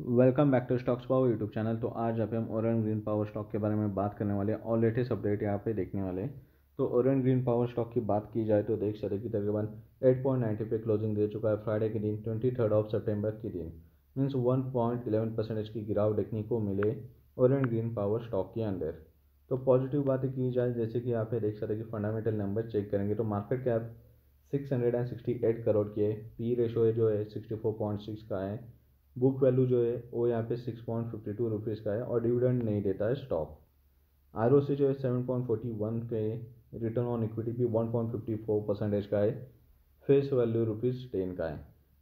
Welcome back to stocks power YouTube channel. तो आज यहाँ पे हम ओरियंट ग्रीन पावर स्टॉक के बारे में बात करने वाले हैं और लेटेस्ट अपडेट यहाँ पे देखने वाले हैं। तो ओरियंट ग्रीन पावर स्टॉक की बात की जाए तो देख सकते कि तकरीबन 8.90 पे क्लोजिंग दे चुका है फ्राइडे के दिन 23 सितंबर के दिन, मीन्स 1.11% की गिरावट देखने को मिले ओरियंट ग्रीन पावर स्टॉक के अंदर। तो पॉजिटिव बातें की जाए जैसे कि यहाँ पे देख सकते कि फंडामेंटल नंबर चेक करेंगे तो मार्केट कैप 668 करोड़ की है, पी रेशो जो है 64.6 का है, बुक वैल्यू जो है वो यहाँ पे 6.52 रुपीज़ का है और डिविडेंड नहीं देता है स्टॉक। आरओसी जो है 7.41 पे, रिटर्न ऑन इक्विटी भी 1.54% का है, फेस वैल्यू ₹10 का है।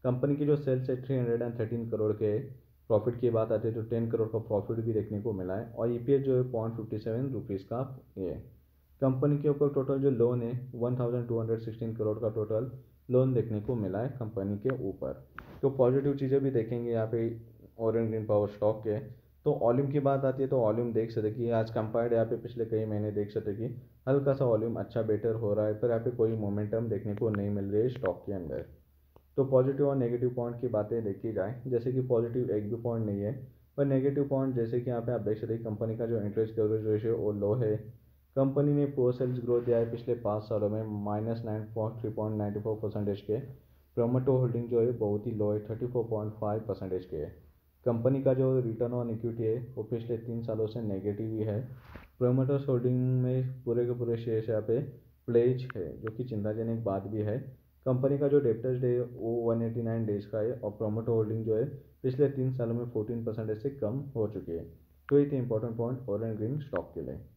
कंपनी की जो सेल्स है 313 करोड़ के, प्रॉफिट की बात आती है तो 10 करोड़ का प्रॉफिट भी देखने को मिला है और EPS जो है 0.57 रुपीज़ का है। कंपनी के ऊपर टोटल जो लोन है 1216 करोड़ का टोटल लोन देखने को मिला है कंपनी के ऊपर। तो पॉजिटिव चीज़ें भी देखेंगे यहाँ पे ओरियंट ग्रीन पावर स्टॉक के। तो वॉल्यूम की बात आती है तो वॉल्यूम देख सकते कि आज कंपेयर्ड यहाँ पे पिछले कई महीने देख सकते कि हल्का सा वॉल्यूम अच्छा बेटर हो रहा है, पर यहाँ पे कोई मोमेंटम देखने को नहीं मिल रही है स्टॉक के अंदर। तो पॉजिटिव और नेगेटिव पॉइंट की बातें देखी जाए जैसे कि पॉजिटिव एक भी पॉइंट नहीं है, पर नेगेटिव पॉइंट जैसे कि यहाँ पे आप देख सकते कंपनी का जो इंटरेस्ट कवरेज रेशियो वो लो है। कंपनी ने पुअर सेल्स ग्रोथ दिया है पिछले 5 सालों में -9.94% के। प्रोमोटो होल्डिंग जो है बहुत ही लो है, 34.5% के है। कंपनी का जो रिटर्न ऑन इक्विटी है वो पिछले 3 सालों से नेगेटिव ही है। प्रोमोटर्स होल्डिंग में पूरे के पूरे शेयर यहाँ पे प्लेज है जो कि चिंताजनक बात भी है। कंपनी का जो डेप्टर्स डे वो 189 डेज का है और प्रोमोटो होल्डिंग जो है पिछले 3 सालों में 14% से कम हो चुके हैं। तो ये थे important point Orient Green stock के लिए।